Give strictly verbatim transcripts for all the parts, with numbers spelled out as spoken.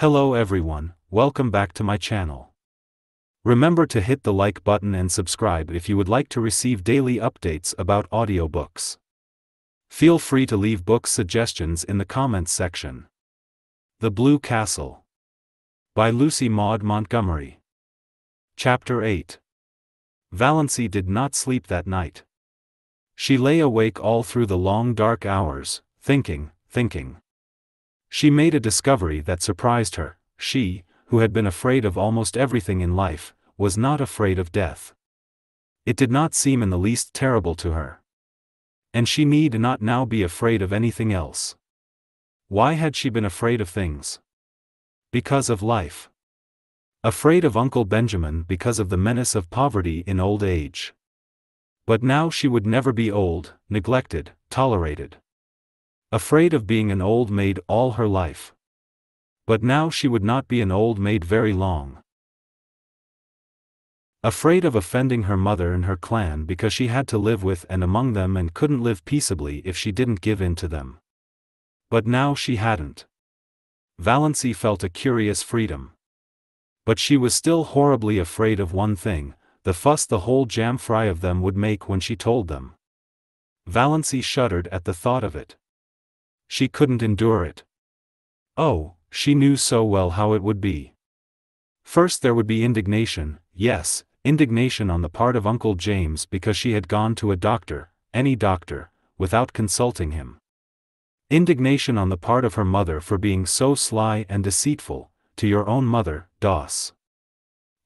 Hello everyone, welcome back to my channel. Remember to hit the like button and subscribe if you would like to receive daily updates about audiobooks. Feel free to leave book suggestions in the comments section. The Blue Castle by Lucy Maud Montgomery. Chapter eight. Valancy did not sleep that night. She lay awake all through the long dark hours, thinking, thinking. She made a discovery that surprised her. She, who had been afraid of almost everything in life, was not afraid of death. It did not seem in the least terrible to her. And she need not now be afraid of anything else. Why had she been afraid of things? Because of life. Afraid of Uncle Benjamin because of the menace of poverty in old age. But now she would never be old, neglected, tolerated. Afraid of being an old maid all her life. But now she would not be an old maid very long. Afraid of offending her mother and her clan because she had to live with and among them and couldn't live peaceably if she didn't give in to them. But now she hadn't. Valancy felt a curious freedom. But she was still horribly afraid of one thing, the fuss the whole jam fry of them would make when she told them. Valancy shuddered at the thought of it. She couldn't endure it. Oh, she knew so well how it would be. First there would be indignation, yes, indignation on the part of Uncle James because she had gone to a doctor, any doctor, without consulting him. Indignation on the part of her mother for being so sly and deceitful, to your own mother, Doss.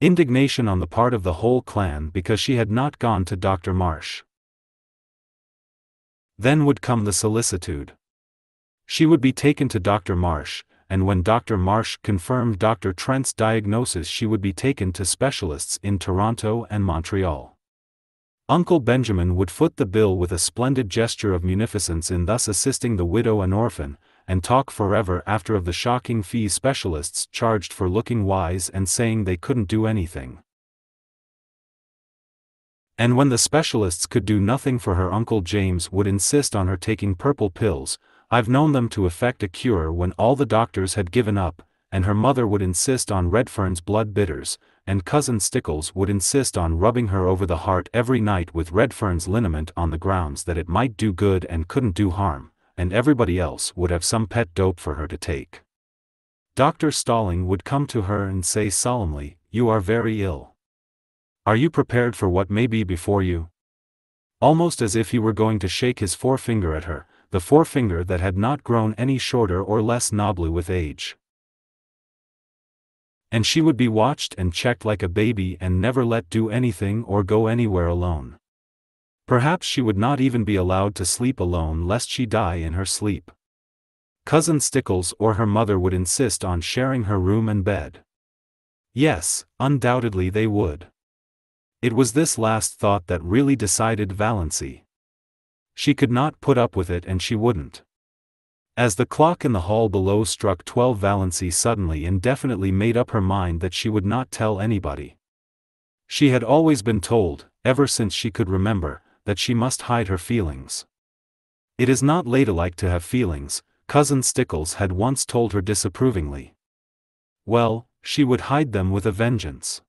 Indignation on the part of the whole clan because she had not gone to Doctor Marsh. Then would come the solicitude. She would be taken to Doctor Marsh, and when Doctor Marsh confirmed Doctor Trent's diagnosis she would be taken to specialists in Toronto and Montreal. Uncle Benjamin would foot the bill with a splendid gesture of munificence in thus assisting the widow and orphan, and talk forever after of the shocking fee specialists charged for looking wise and saying they couldn't do anything. And when the specialists could do nothing for her, Uncle James would insist on her taking purple pills. I've known them to effect a cure when all the doctors had given up, and her mother would insist on Redfern's blood bitters, and Cousin Stickles would insist on rubbing her over the heart every night with Redfern's liniment on the grounds that it might do good and couldn't do harm, and everybody else would have some pet dope for her to take. Doctor Stalling would come to her and say solemnly, "You are very ill. Are you prepared for what may be before you?" Almost as if he were going to shake his forefinger at her, the forefinger that had not grown any shorter or less knobbly with age. And she would be watched and checked like a baby and never let do anything or go anywhere alone. Perhaps she would not even be allowed to sleep alone lest she die in her sleep. Cousin Stickles or her mother would insist on sharing her room and bed. Yes, undoubtedly they would. It was this last thought that really decided Valancy. She could not put up with it and she wouldn't. As the clock in the hall below struck twelve, Valancy suddenly and definitely made up her mind that she would not tell anybody. She had always been told, ever since she could remember, that she must hide her feelings. It is not ladylike to have feelings, Cousin Stickles had once told her disapprovingly. Well, she would hide them with a vengeance.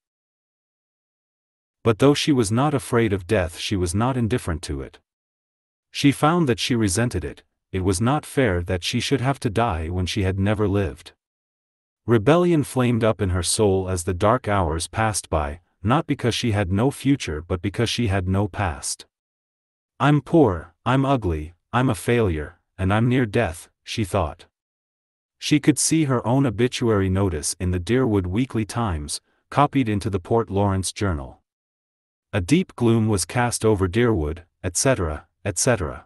But though she was not afraid of death, she was not indifferent to it. She found that she resented it. It was not fair that she should have to die when she had never lived. Rebellion flamed up in her soul as the dark hours passed by, not because she had no future but because she had no past. I'm poor, I'm ugly, I'm a failure, and I'm near death, she thought. She could see her own obituary notice in the Deerwood Weekly Times, copied into the Port Lawrence Journal. A deep gloom was cast over Deerwood, et cetera, et cetera.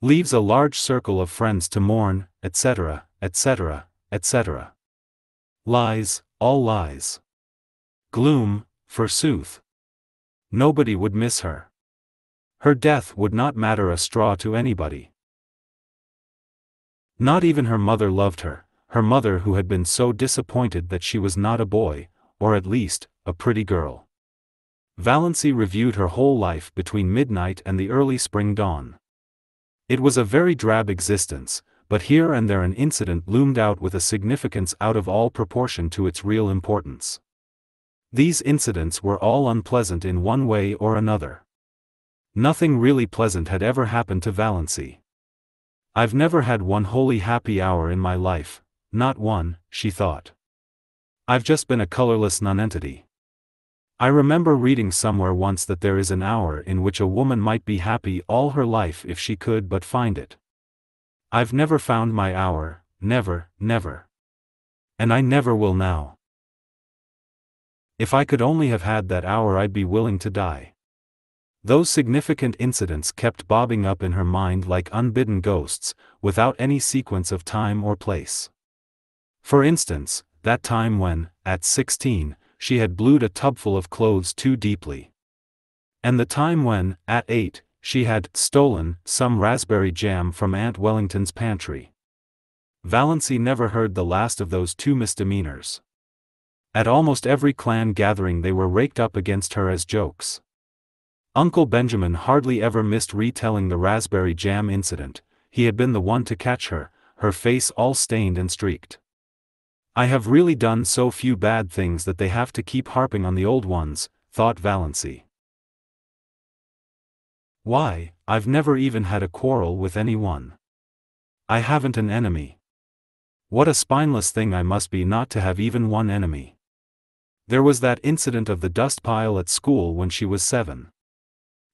Leaves a large circle of friends to mourn, et cetera, et cetera, et cetera. Lies, all lies. Gloom, forsooth. Nobody would miss her. Her death would not matter a straw to anybody. Not even her mother loved her, her mother who had been so disappointed that she was not a boy, or at least, a pretty girl. Valancy reviewed her whole life between midnight and the early spring dawn. It was a very drab existence, but here and there an incident loomed out with a significance out of all proportion to its real importance. These incidents were all unpleasant in one way or another. Nothing really pleasant had ever happened to Valancy. "I've never had one wholly happy hour in my life, not one," she thought. "I've just been a colorless nonentity. I remember reading somewhere once that there is an hour in which a woman might be happy all her life if she could but find it. I've never found my hour, never, never. And I never will now. If I could only have had that hour, I'd be willing to die." Those significant incidents kept bobbing up in her mind like unbidden ghosts, without any sequence of time or place. For instance, that time when, at sixteen, she had blued a tubful of clothes too deeply. And the time when, at eight, she had stolen some raspberry jam from Aunt Wellington's pantry. Valancy never heard the last of those two misdemeanors. At almost every clan gathering they were raked up against her as jokes. Uncle Benjamin hardly ever missed retelling the raspberry jam incident. He had been the one to catch her, her face all stained and streaked. "I have really done so few bad things that they have to keep harping on the old ones," thought Valancy. "Why, I've never even had a quarrel with anyone. I haven't an enemy. What a spineless thing I must be not to have even one enemy." There was that incident of the dust pile at school when she was seven.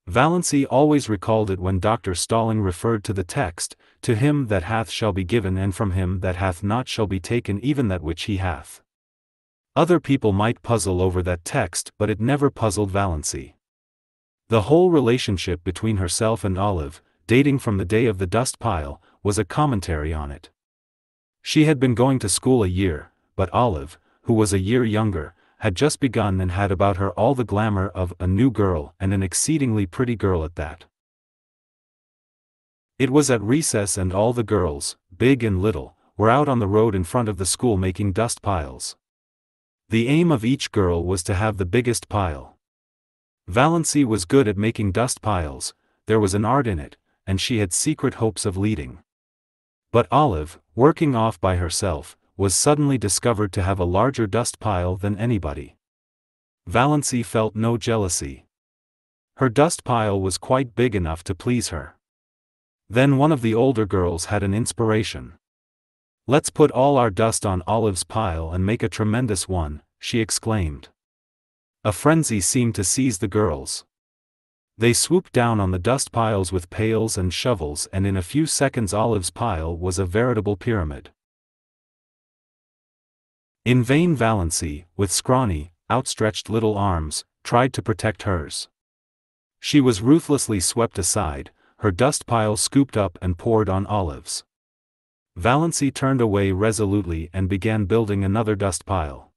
Valancy always recalled it when Doctor Stalling referred to the text, "To him that hath shall be given, and from him that hath not shall be taken even that which he hath." Other people might puzzle over that text, but it never puzzled Valancy. The whole relationship between herself and Olive, dating from the day of the dust pile, was a commentary on it. She had been going to school a year, but Olive, who was a year younger, had just begun and had about her all the glamour of a new girl, and an exceedingly pretty girl at that. It was at recess and all the girls, big and little, were out on the road in front of the school making dust piles. The aim of each girl was to have the biggest pile. Valancy was good at making dust piles, there was an art in it, and she had secret hopes of leading. But Olive, working off by herself, was suddenly discovered to have a larger dust pile than anybody. Valancy felt no jealousy. Her dust pile was quite big enough to please her. Then one of the older girls had an inspiration. "Let's put all our dust on Olive's pile and make a tremendous one," she exclaimed. A frenzy seemed to seize the girls. They swooped down on the dust piles with pails and shovels, and in a few seconds Olive's pile was a veritable pyramid. In vain Valancy, with scrawny, outstretched little arms, tried to protect hers. She was ruthlessly swept aside, her dust pile scooped up and poured on Olive's. Valancy turned away resolutely and began building another dust pile.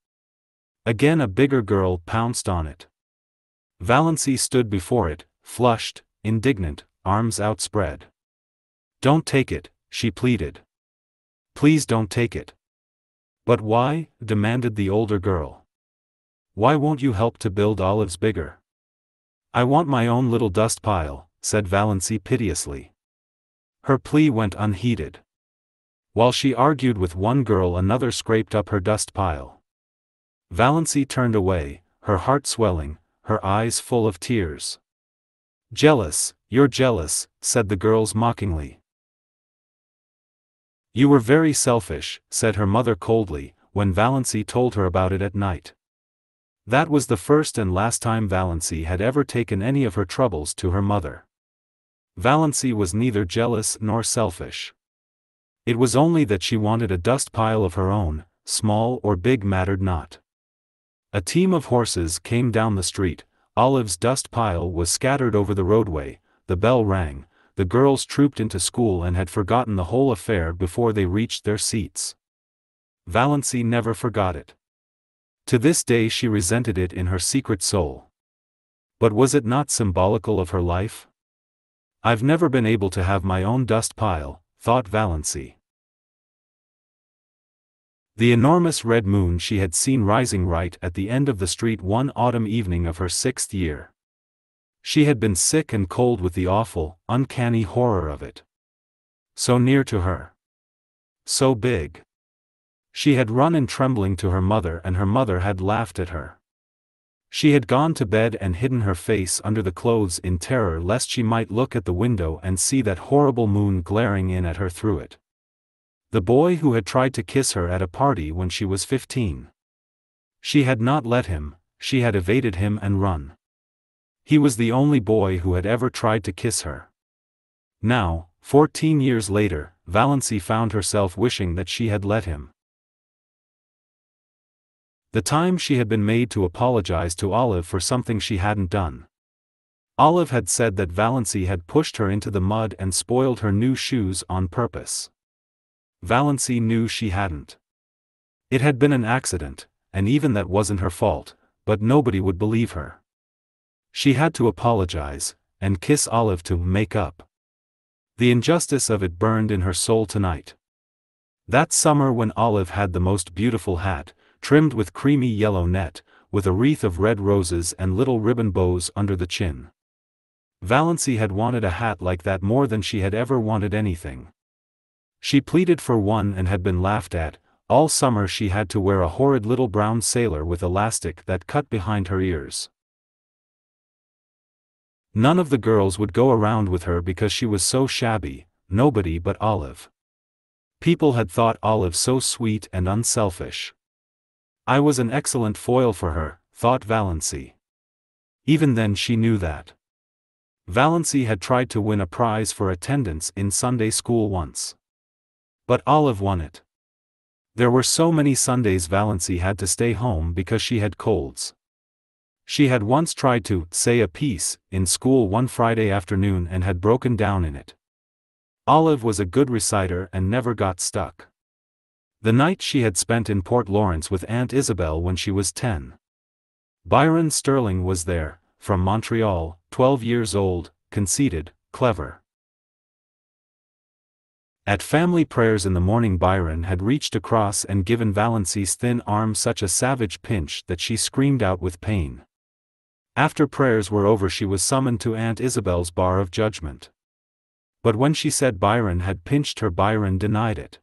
Again a bigger girl pounced on it. Valancy stood before it, flushed, indignant, arms outspread. "Don't take it," she pleaded. "Please don't take it." "But why?" demanded the older girl. "Why won't you help to build Olive's bigger?" "I want my own little dust pile," said Valancy piteously. Her plea went unheeded. While she argued with one girl, another scraped up her dust pile. Valancy turned away, her heart swelling, her eyes full of tears. "Jealous, you're jealous," said the girls mockingly. "You were very selfish," said her mother coldly, when Valancy told her about it at night. That was the first and last time Valancy had ever taken any of her troubles to her mother. Valancy was neither jealous nor selfish. It was only that she wanted a dust pile of her own, small or big mattered not. A team of horses came down the street, Olive's dust pile was scattered over the roadway, the bell rang. The girls trooped into school and had forgotten the whole affair before they reached their seats. Valancy never forgot it. To this day she resented it in her secret soul. But was it not symbolical of her life? "I've never been able to have my own dust pile," thought Valancy. The enormous red moon she had seen rising right at the end of the street one autumn evening of her sixth year. She had been sick and cold with the awful, uncanny horror of it. So near to her. So big. She had run in trembling to her mother, and her mother had laughed at her. She had gone to bed and hidden her face under the clothes in terror lest she might look at the window and see that horrible moon glaring in at her through it. The boy who had tried to kiss her at a party when she was fifteen. She had not let him, she had evaded him and run. He was the only boy who had ever tried to kiss her. Now, fourteen years later, Valancy found herself wishing that she had let him. The time she had been made to apologize to Olive for something she hadn't done. Olive had said that Valancy had pushed her into the mud and spoiled her new shoes on purpose. Valancy knew she hadn't. It had been an accident, and even that wasn't her fault, but nobody would believe her. She had to apologize, and kiss Olive to make up. The injustice of it burned in her soul tonight. That summer when Olive had the most beautiful hat, trimmed with creamy yellow net, with a wreath of red roses and little ribbon bows under the chin. Valancy had wanted a hat like that more than she had ever wanted anything. She pleaded for one and had been laughed at. All summer she had to wear a horrid little brown sailor with elastic that cut behind her ears. None of the girls would go around with her because she was so shabby, nobody but Olive. People had thought Olive so sweet and unselfish. I was an excellent foil for her, thought Valancy. Even then she knew that. Valancy had tried to win a prize for attendance in Sunday school once. But Olive won it. There were so many Sundays Valancy had to stay home because she had colds. She had once tried to say a piece in school one Friday afternoon and had broken down in it. Olive was a good reciter and never got stuck. The night she had spent in Port Lawrence with Aunt Isabel when she was ten. Byron Stirling was there, from Montreal, twelve years old, conceited, clever. At family prayers in the morning Byron had reached across and given Valancy's thin arm such a savage pinch that she screamed out with pain. After prayers were over she was summoned to Aunt Isabel's bar of judgment. But when she said Byron had pinched her, Byron denied it.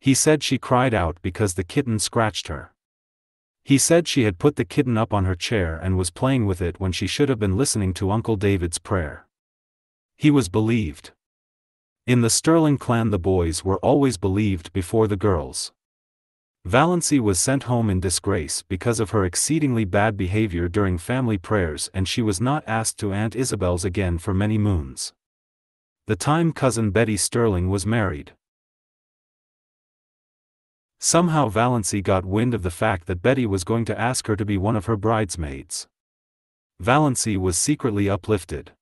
He said she cried out because the kitten scratched her. He said she had put the kitten up on her chair and was playing with it when she should have been listening to Uncle David's prayer. He was believed. In the Stirling clan the boys were always believed before the girls. Valancy was sent home in disgrace because of her exceedingly bad behavior during family prayers, and she was not asked to Aunt Isabel's again for many moons. The time cousin Betty Stirling was married. Somehow Valancy got wind of the fact that Betty was going to ask her to be one of her bridesmaids. Valancy was secretly uplifted.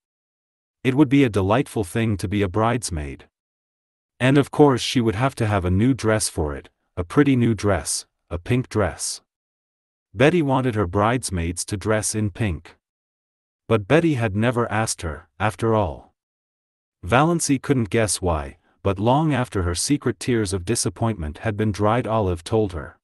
It would be a delightful thing to be a bridesmaid. And of course she would have to have a new dress for it, a pretty new dress, a pink dress. Betty wanted her bridesmaids to dress in pink. But Betty had never asked her, after all. Valancy couldn't guess why. But long after her secret tears of disappointment had been dried, Olive told her.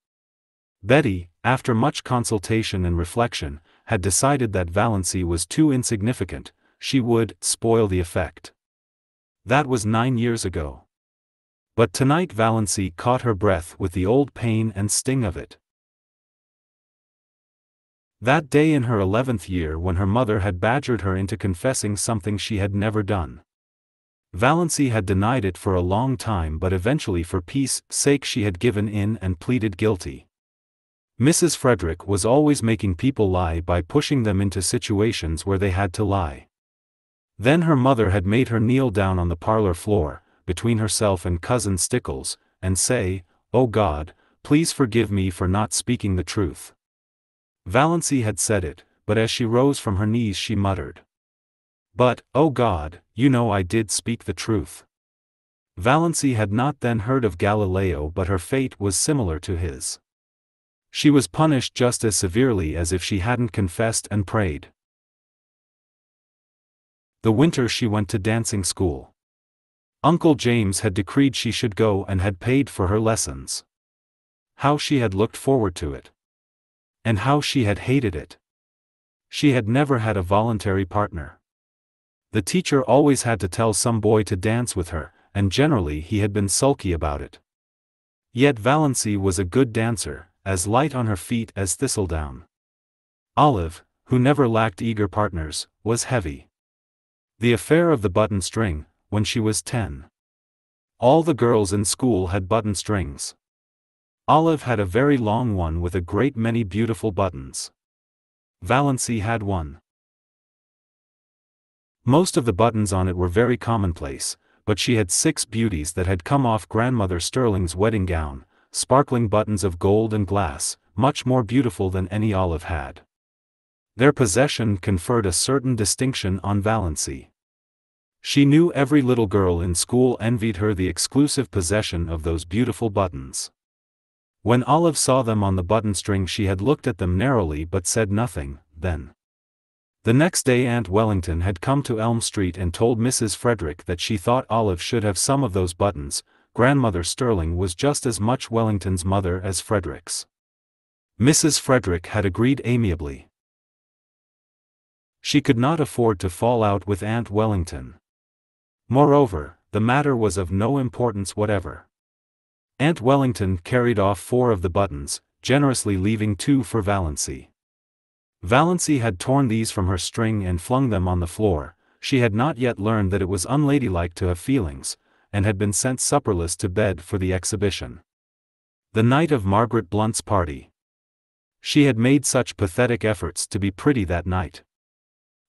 Betty, after much consultation and reflection, had decided that Valancy was too insignificant, she would spoil the effect. That was nine years ago. But tonight Valancy caught her breath with the old pain and sting of it. That day in her eleventh year when her mother had badgered her into confessing something she had never done. Valancy had denied it for a long time, but eventually for peace sake she had given in and pleaded guilty. Missus Frederick was always making people lie by pushing them into situations where they had to lie. Then her mother had made her kneel down on the parlor floor, between herself and Cousin Stickles, and say, "Oh God, please forgive me for not speaking the truth." Valancy had said it, but as she rose from her knees she muttered, "But, oh God, you know I did speak the truth." Valancy had not then heard of Galileo, but her fate was similar to his. She was punished just as severely as if she hadn't confessed and prayed. The winter she went to dancing school. Uncle James had decreed she should go and had paid for her lessons. How she had looked forward to it. And how she had hated it. She had never had a voluntary partner. The teacher always had to tell some boy to dance with her, and generally he had been sulky about it. Yet Valancy was a good dancer, as light on her feet as thistledown. Olive, who never lacked eager partners, was heavy. The affair of the button string, when she was ten. All the girls in school had button strings. Olive had a very long one with a great many beautiful buttons. Valancy had one. Most of the buttons on it were very commonplace, but she had six beauties that had come off Grandmother Stirling's wedding gown, sparkling buttons of gold and glass, much more beautiful than any Olive had. Their possession conferred a certain distinction on Valancy. She knew every little girl in school envied her the exclusive possession of those beautiful buttons. When Olive saw them on the button string she had looked at them narrowly but said nothing, then. The next day Aunt Wellington had come to Elm Street and told Missus Frederick that she thought Olive should have some of those buttons. Grandmother Stirling was just as much Wellington's mother as Frederick's. Missus Frederick had agreed amiably. She could not afford to fall out with Aunt Wellington. Moreover, the matter was of no importance whatever. Aunt Wellington carried off four of the buttons, generously leaving two for Valancy. Valancy had torn these from her string and flung them on the floor. She had not yet learned that it was unladylike to have feelings, and had been sent supperless to bed for the exhibition. The night of Margaret Blunt's party. She had made such pathetic efforts to be pretty that night.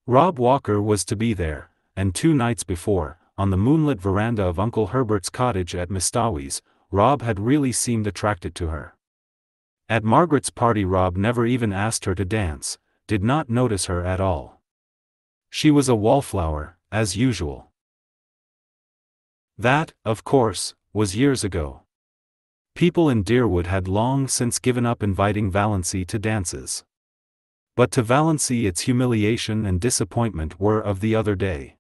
Rob Walker was to be there, and two nights before, on the moonlit veranda of Uncle Herbert's cottage at Mistawi's, Rob had really seemed attracted to her. At Margaret's party Rob never even asked her to dance, did not notice her at all. She was a wallflower, as usual. That, of course, was years ago. People in Deerwood had long since given up inviting Valancy to dances. But to Valancy its humiliation and disappointment were of the other day.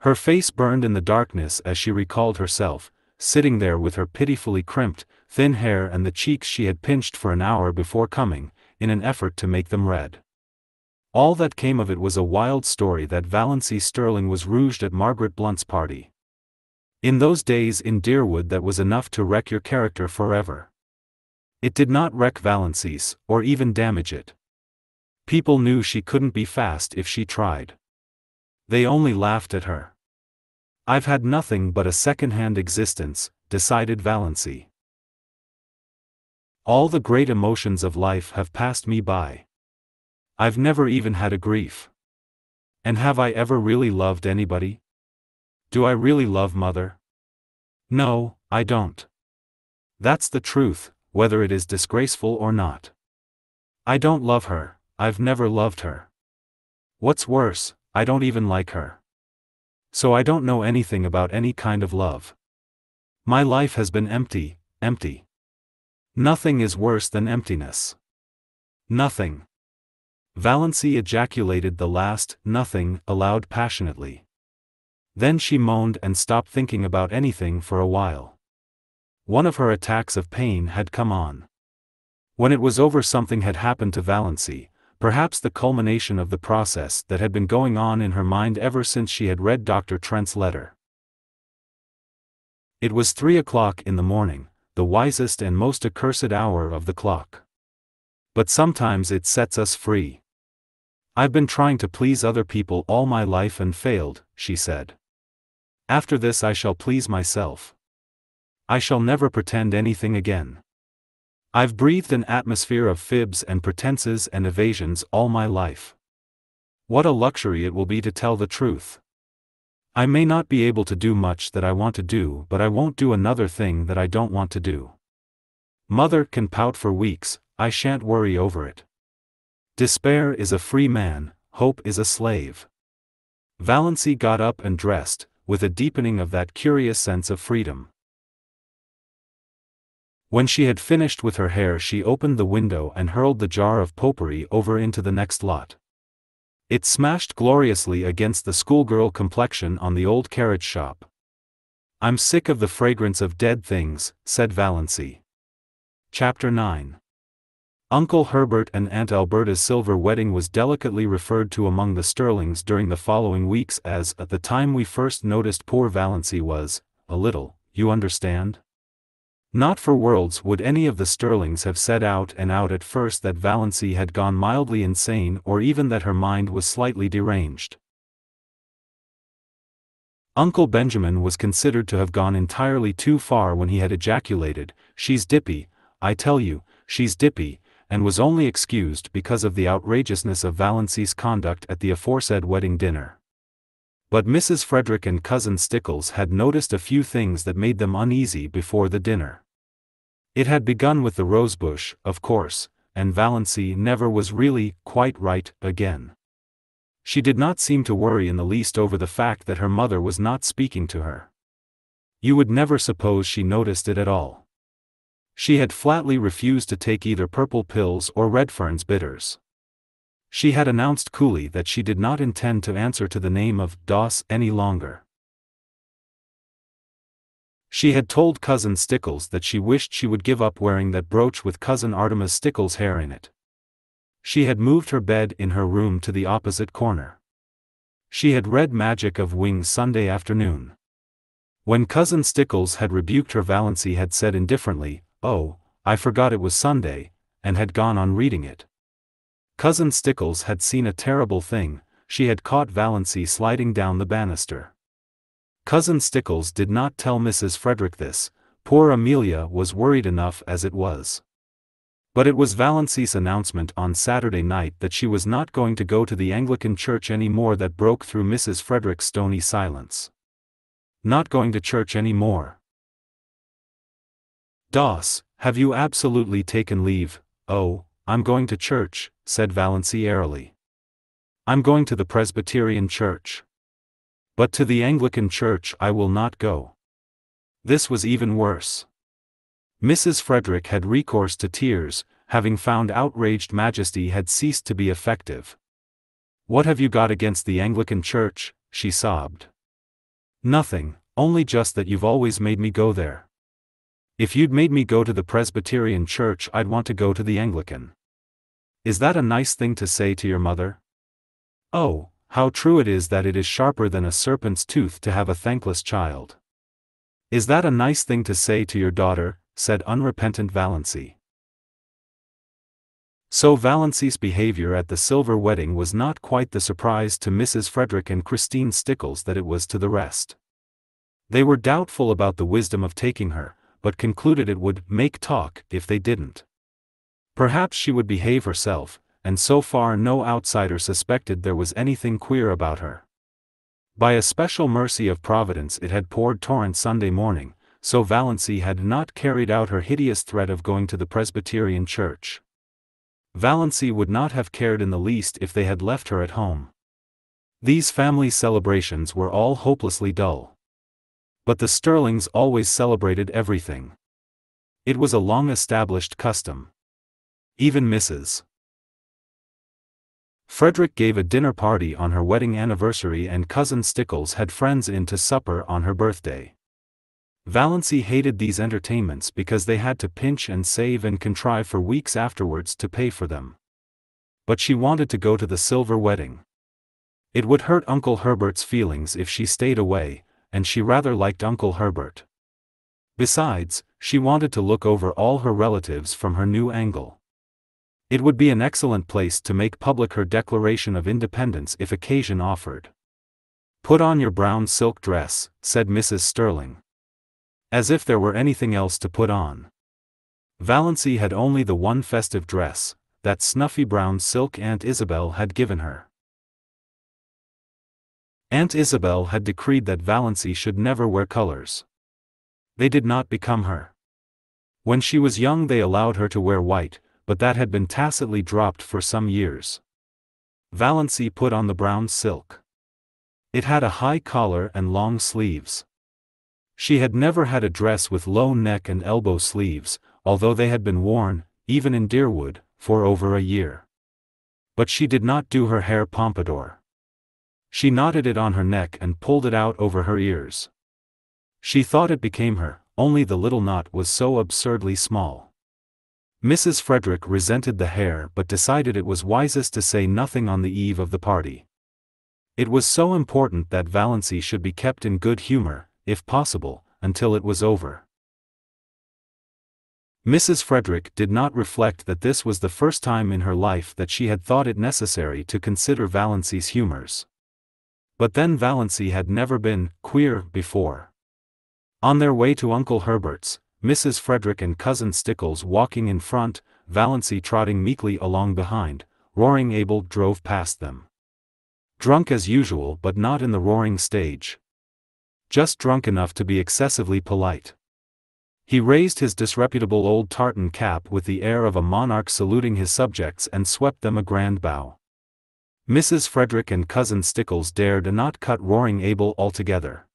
Her face burned in the darkness as she recalled herself, sitting there with her pitifully crimped, thin hair and the cheeks she had pinched for an hour before coming, in an effort to make them red. All that came of it was a wild story that Valancy Stirling was rouged at Margaret Blunt's party. In those days in Deerwood that was enough to wreck your character forever. It did not wreck Valancy's, or even damage it. People knew she couldn't be fast if she tried. They only laughed at her. "I've had nothing but a second-hand existence," decided Valancy. "All the great emotions of life have passed me by. I've never even had a grief. And have I ever really loved anybody? Do I really love Mother? No, I don't. That's the truth, whether it is disgraceful or not. I don't love her, I've never loved her. What's worse, I don't even like her. So I don't know anything about any kind of love. My life has been empty, empty. Nothing is worse than emptiness. Nothing." Valancy ejaculated the last "nothing" aloud passionately. Then she moaned and stopped thinking about anything for a while. One of her attacks of pain had come on. When it was over something had happened to Valancy, perhaps the culmination of the process that had been going on in her mind ever since she had read Doctor Trent's letter. It was three o'clock in the morning, the wisest and most accursed hour of the clock. But sometimes it sets us free. "I've been trying to please other people all my life and failed," she said. "After this I shall please myself. I shall never pretend anything again. I've breathed an atmosphere of fibs and pretenses and evasions all my life. What a luxury it will be to tell the truth. I may not be able to do much that I want to do, but I won't do another thing that I don't want to do. Mother can pout for weeks, I shan't worry over it. Despair is a free man, hope is a slave." Valancy got up and dressed, with a deepening of that curious sense of freedom. When she had finished with her hair she opened the window and hurled the jar of potpourri over into the next lot. It smashed gloriously against the schoolgirl complexion on the old carriage shop. "I'm sick of the fragrance of dead things," said Valancy. Chapter nine. Uncle Herbert and Aunt Alberta's silver wedding was delicately referred to among the Stirlings during the following weeks as, "At the time we first noticed poor Valancy was, a little, you understand? Not for worlds would any of the Stirlings have set out and out at first that Valancy had gone mildly insane or even that her mind was slightly deranged. Uncle Benjamin was considered to have gone entirely too far when he had ejaculated, "She's dippy, I tell you, she's dippy," and was only excused because of the outrageousness of Valancy's conduct at the aforesaid wedding dinner. But Missus Frederick and Cousin Stickles had noticed a few things that made them uneasy before the dinner. It had begun with the rosebush, of course, and Valancy never was really quite right again. She did not seem to worry in the least over the fact that her mother was not speaking to her. You would never suppose she noticed it at all. She had flatly refused to take either purple pills or Redfern's bitters. She had announced coolly that she did not intend to answer to the name of Doss any longer. She had told Cousin Stickles that she wished she would give up wearing that brooch with Cousin Artemis Stickles' hair in it. She had moved her bed in her room to the opposite corner. She had read Magic of Wings Sunday afternoon. When Cousin Stickles had rebuked her, Valancy had said indifferently, "Oh, I forgot it was Sunday," and had gone on reading it. Cousin Stickles had seen a terrible thing. She had caught Valancy sliding down the banister. Cousin Stickles did not tell Missus Frederick this. Poor Amelia was worried enough as it was. But it was Valancy's announcement on Saturday night that she was not going to go to the Anglican church any more that broke through Missus Frederick's stony silence. Not going to church any more. "Doss, have you absolutely taken leave?" "Oh, I'm going to church," said Valancy airily. "I'm going to the Presbyterian church. But to the Anglican church I will not go." This was even worse. Missus Frederick had recourse to tears, having found outraged majesty had ceased to be effective. "What have you got against the Anglican Church?" she sobbed. "Nothing, only just that you've always made me go there. If you'd made me go to the Presbyterian Church, I'd want to go to the Anglican." "Is that a nice thing to say to your mother?" Oh, how true it is that it is sharper than a serpent's tooth to have a thankless child. "Is that a nice thing to say to your daughter?" said unrepentant Valancy. So Valancy's behavior at the silver wedding was not quite the surprise to Missus Frederick and Christine Stickles that it was to the rest. They were doubtful about the wisdom of taking her, but concluded it would make talk if they didn't. Perhaps she would behave herself, and so far no outsider suspected there was anything queer about her. By a special mercy of Providence it had poured torrent Sunday morning, so Valancy had not carried out her hideous threat of going to the Presbyterian church. Valancy would not have cared in the least if they had left her at home. These family celebrations were all hopelessly dull. But the Stirlings always celebrated everything. It was a long-established custom. Even Missus Frederick gave a dinner party on her wedding anniversary, and Cousin Stickles had friends in to supper on her birthday. Valancy hated these entertainments because they had to pinch and save and contrive for weeks afterwards to pay for them. But she wanted to go to the silver wedding. It would hurt Uncle Herbert's feelings if she stayed away, and she rather liked Uncle Herbert. Besides, she wanted to look over all her relatives from her new angle. It would be an excellent place to make public her declaration of independence if occasion offered. "Put on your brown silk dress," said Missus Stirling. As if there were anything else to put on. Valancy had only the one festive dress, that snuffy brown silk Aunt Isabel had given her. Aunt Isabel had decreed that Valancy should never wear colors. They did not become her. When she was young they allowed her to wear white, but that had been tacitly dropped for some years. Valancy put on the brown silk. It had a high collar and long sleeves. She had never had a dress with low neck and elbow sleeves, although they had been worn, even in Deerwood, for over a year. But she did not do her hair pompadour. She knotted it on her neck and pulled it out over her ears. She thought it became her, only the little knot was so absurdly small. Missus Frederick resented the hair but decided it was wisest to say nothing on the eve of the party. It was so important that Valancy should be kept in good humor, if possible, until it was over. Missus Frederick did not reflect that this was the first time in her life that she had thought it necessary to consider Valancy's humours. But then Valancy had never been queer before. On their way to Uncle Herbert's, Missus Frederick and Cousin Stickles walking in front, Valancy trotting meekly along behind, Roaring Abel drove past them. Drunk as usual but not in the roaring stage. Just drunk enough to be excessively polite. He raised his disreputable old tartan cap with the air of a monarch saluting his subjects and swept them a grand bow. Missus Frederick and Cousin Stickles dared not cut Roaring Abel altogether.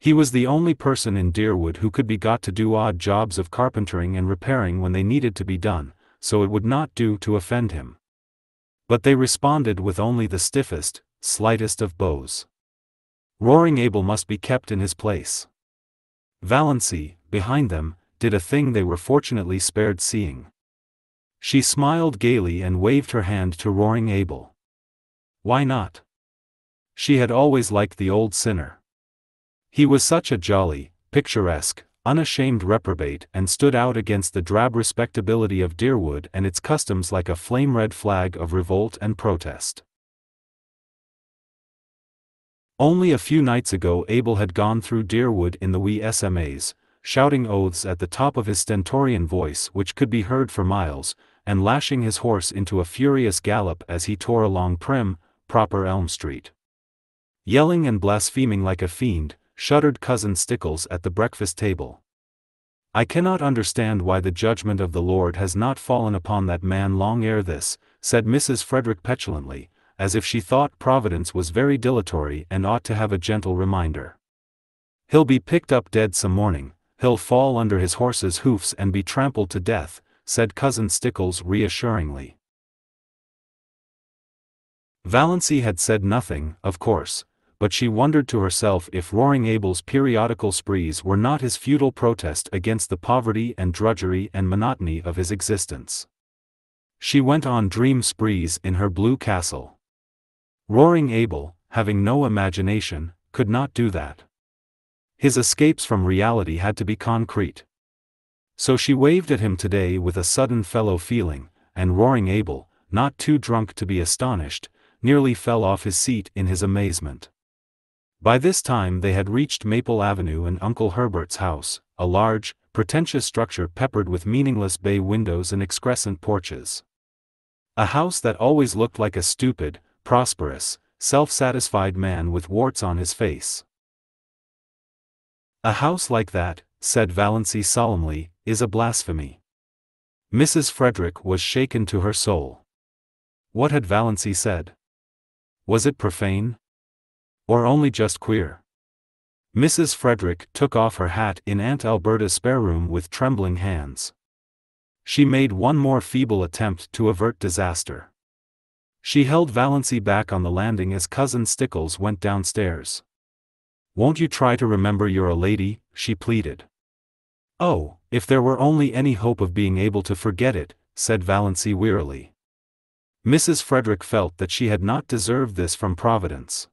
He was the only person in Deerwood who could be got to do odd jobs of carpentering and repairing when they needed to be done, so it would not do to offend him. But they responded with only the stiffest, slightest of bows. Roaring Abel must be kept in his place. Valancy, behind them, did a thing they were fortunately spared seeing. She smiled gaily and waved her hand to Roaring Abel. Why not? She had always liked the old sinner. He was such a jolly, picturesque, unashamed reprobate and stood out against the drab respectability of Deerwood and its customs like a flame-red flag of revolt and protest. Only a few nights ago Abel had gone through Deerwood in the wee S M As, shouting oaths at the top of his stentorian voice which could be heard for miles, and lashing his horse into a furious gallop as he tore along prim, proper Elm Street. Yelling and blaspheming like a fiend, shuddered Cousin Stickles at the breakfast table. I cannot understand why the judgment of the Lord has not fallen upon that man long ere this, said Missus Frederick petulantly, as if she thought Providence was very dilatory and ought to have a gentle reminder. He'll be picked up dead some morning, he'll fall under his horse's hoofs and be trampled to death, said Cousin Stickles reassuringly. Valancy had said nothing, of course, but she wondered to herself if Roaring Abel's periodical sprees were not his futile protest against the poverty and drudgery and monotony of his existence. She went on dream sprees in her Blue Castle. Roaring Abel, having no imagination, could not do that. His escapes from reality had to be concrete. So she waved at him today with a sudden fellow feeling, and Roaring Abel, not too drunk to be astonished, nearly fell off his seat in his amazement. By this time they had reached Maple Avenue and Uncle Herbert's house, a large, pretentious structure peppered with meaningless bay windows and excrescent porches. A house that always looked like a stupid, prosperous, self-satisfied man with warts on his face. A house like that, said Valancy solemnly, is a blasphemy. Missus Frederick was shaken to her soul. What had Valancy said? Was it profane? Or only just queer? Missus Frederick took off her hat in Aunt Alberta's spare room with trembling hands. She made one more feeble attempt to avert disaster. She held Valancy back on the landing as Cousin Stickles went downstairs. Won't you try to remember you're a lady, she pleaded. Oh, if there were only any hope of being able to forget it, said Valancy wearily. Missus Frederick felt that she had not deserved this from Providence.